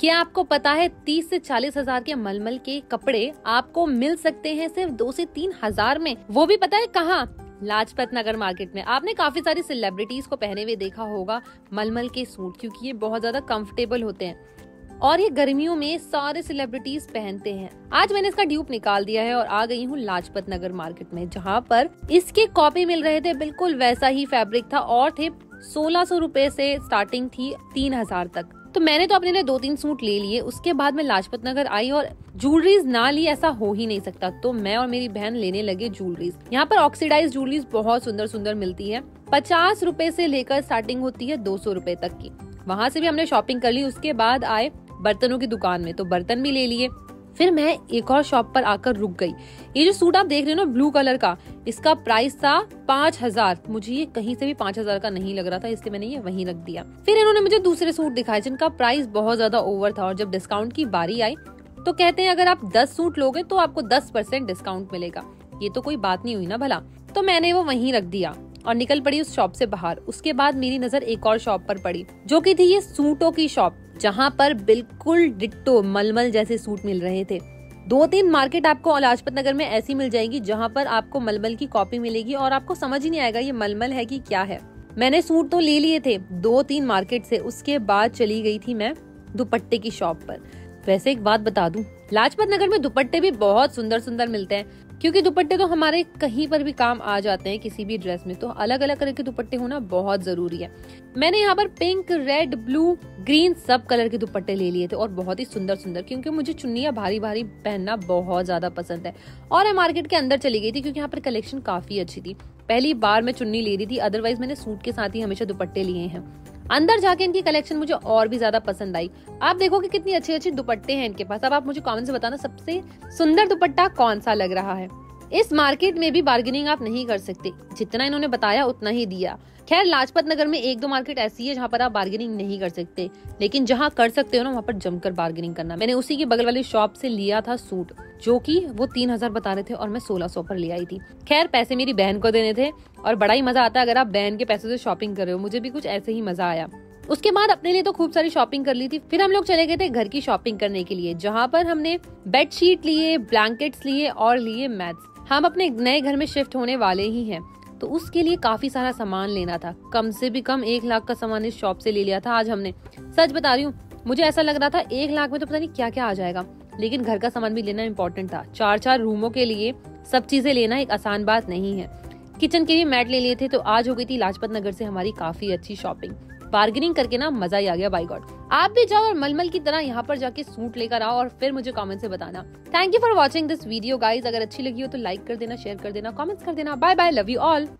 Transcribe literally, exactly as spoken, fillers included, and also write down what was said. क्या आपको पता है तीस से चालीस हजार के मलमल के कपड़े आपको मिल सकते हैं सिर्फ दो से तीन हजार में, वो भी पता है कहाँ? लाजपत नगर मार्केट में। आपने काफी सारी सेलिब्रिटीज को पहने हुए देखा होगा मलमल के सूट, क्योंकि ये बहुत ज्यादा कंफर्टेबल होते हैं और ये गर्मियों में सारे सेलिब्रिटीज पहनते हैं। आज मैंने इसका ड्यूप निकाल दिया है और आ गई हूँ लाजपत नगर मार्केट में, जहाँ पर इसके कॉपी मिल रहे थे। बिल्कुल वैसा ही फैब्रिक था और थे सोलह सौ रूपये से स्टार्टिंग थी तीन हजार तक। तो मैंने तो अपने लिए दो तीन सूट ले लिए। उसके बाद मैं लाजपत नगर आई और ज्वेलरीज ना ली ऐसा हो ही नहीं सकता। तो मैं और मेरी बहन लेने लगे ज्वेलरीज। यहाँ पर ऑक्सीडाइज ज्वेलरीज बहुत सुंदर सुंदर मिलती है। पचास रुपए से लेकर स्टार्टिंग होती है दो सौ रुपए तक की। वहाँ से भी हमने शॉपिंग कर ली। उसके बाद आए बर्तनों की दुकान में, तो बर्तन भी ले लिए। फिर मैं एक और शॉप पर आकर रुक गई। ये जो सूट आप देख रहे हो ना ब्लू कलर का, इसका प्राइस था पांच हजार। मुझे ये कहीं से भी पांच हजार का नहीं लग रहा था, इसलिए मैंने ये वहीं रख दिया। फिर इन्होंने मुझे दूसरे सूट दिखाए जिनका प्राइस बहुत ज्यादा ओवर था और जब डिस्काउंट की बारी आई तो कहते हैं अगर आप दस सूट लोगे तो आपको दस परसेंट डिस्काउंट मिलेगा। ये तो कोई बात नहीं हुई ना भला। तो मैंने वो वहीं रख दिया और निकल पड़ी उस शॉप से बाहर। उसके बाद मेरी नजर एक और शॉप पर पड़ी जो कि थी ये सूटों की शॉप, जहाँ पर बिल्कुल डिट्टो मलमल जैसे सूट मिल रहे थे। दो तीन मार्केट आपको लाजपत नगर में ऐसी मिल जाएगी जहाँ पर आपको मलमल की कॉपी मिलेगी और आपको समझ ही नहीं आएगा ये मलमल है कि क्या है। मैंने सूट तो ले लिए थे दो तीन मार्केट से। उसके बाद चली गई थी मैं दुपट्टे की शॉप पर। वैसे एक बात बता दूं, लाजपत नगर में दुपट्टे भी बहुत सुंदर सुंदर मिलते हैं, क्योंकि दुपट्टे तो हमारे कहीं पर भी काम आ जाते हैं किसी भी ड्रेस में। तो अलग अलग तरह के दुपट्टे होना बहुत जरूरी है। मैंने यहाँ पर पिंक, रेड, ब्लू, ग्रीन सब कलर के दुपट्टे ले लिए थे और बहुत ही सुंदर सुंदर, क्योंकि मुझे चुन्नियाँ भारी भारी पहनना बहुत ज्यादा पसंद है। और मैं मार्केट के अंदर चली गई थी क्योंकि यहाँ पर कलेक्शन काफी अच्छी थी। पहली बार मैं चुन्नी ले रही थी, अदरवाइज मैंने सूट के साथ ही हमेशा दुपट्टे लिए हैं। अंदर जाके इनकी कलेक्शन मुझे और भी ज्यादा पसंद आई। आप देखो कि कितनी अच्छी अच्छी दुपट्टे हैं इनके पास। अब आप मुझे कमेंट से बताना सबसे सुंदर दुपट्टा कौन सा लग रहा है। इस मार्केट में भी बार्गेनिंग आप नहीं कर सकते, जितना इन्होंने बताया उतना ही दिया। खैर लाजपत नगर में एक दो मार्केट ऐसी है जहाँ पर आप बार्गेनिंग नहीं कर सकते, लेकिन जहाँ कर सकते हो ना वहाँ पर जमकर बार्गेनिंग करना। मैंने उसी के बगल वाली शॉप से लिया था सूट, जो कि वो तीन हजार बता रहे थे और मैं सोलह सौ पर ले आई थी। खैर पैसे मेरी बहन को देने थे और बड़ा ही मजा आता है अगर आप बहन के पैसे से शॉपिंग कर रहे हो। मुझे भी कुछ ऐसे ही मजा आया। उसके बाद अपने लिए तो खूब सारी शॉपिंग कर ली थी। फिर हम लोग चले गए थे घर की शॉपिंग करने के लिए, जहाँ पर हमने बेडशीट लिए, ब्लैंकेट्स लिए और लिए मैट्स। हम अपने नए घर में शिफ्ट होने वाले ही हैं, तो उसके लिए काफी सारा सामान लेना था। कम से भी कम एक लाख का सामान इस शॉप से ले लिया था आज हमने। सच बता रही हूँ, मुझे ऐसा लग रहा था एक लाख में तो पता नहीं क्या क्या आ जाएगा, लेकिन घर का सामान भी लेना इम्पोर्टेंट था। चार चार रूमों के लिए सब चीजें लेना एक आसान बात नहीं है। किचन के भी मैट ले लिए थे। तो आज हो गई थी लाजपत नगर से हमारी काफी अच्छी शॉपिंग। बार्गेनिंग करके ना मजा ही आ गया बाय गॉड। आप भी जाओ और मलमल की तरह यहाँ पर जाके सूट लेकर आओ और फिर मुझे कमेंट से बताना। Thank you for watching this video guys. अगर अच्छी लगी हो तो लाइक कर देना, शेयर कर देना, कमेंट्स कर देना। Bye bye, love you all.